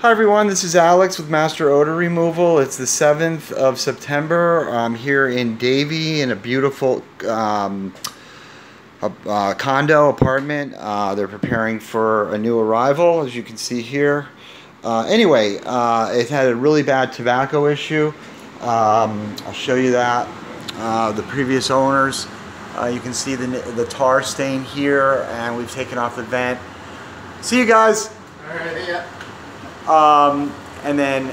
Hi everyone, this is Alex with Master Odor Removal. It's the 7th of September. I'm here in Davie in a beautiful condo apartment. They're preparing for a new arrival, as you can see here. Anyway, it had a really bad tobacco issue. I'll show you that. The previous owners, you can see the tar stain here, and we've taken off the vent. See you guys! All right, yeah. And then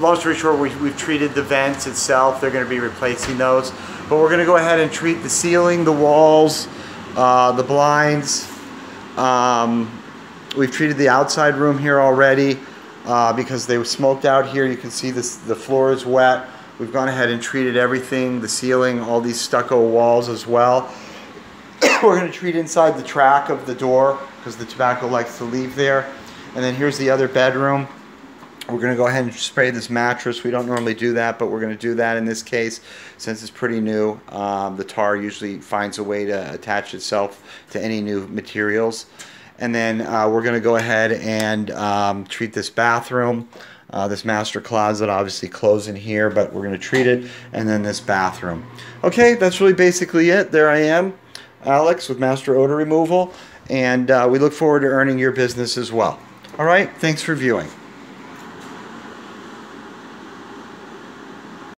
long story short, we've treated the vents itself. They're going to be replacing those, but we're going to go ahead and treat the ceiling, the walls, the blinds. We've treated the outside room here already because they were smoked out here. You can see this, the floor is wet. We've gone ahead and treated everything, the ceiling, all these stucco walls as well. We're going to treat inside the track of the door because the tobacco likes to leave there. And then here's the other bedroom. We're going to go ahead and spray this mattress. We don't normally do that, but we're going to do that in this case since it's pretty new. The tar usually finds a way to attach itself to any new materials. And then we're going to go ahead and treat this bathroom. This master closet obviously closing here, but we're going to treat it. And then this bathroom. Okay, that's really basically it. There I am, Alex with Master Odor Removal, and we look forward to earning your business as well. All right, thanks for viewing.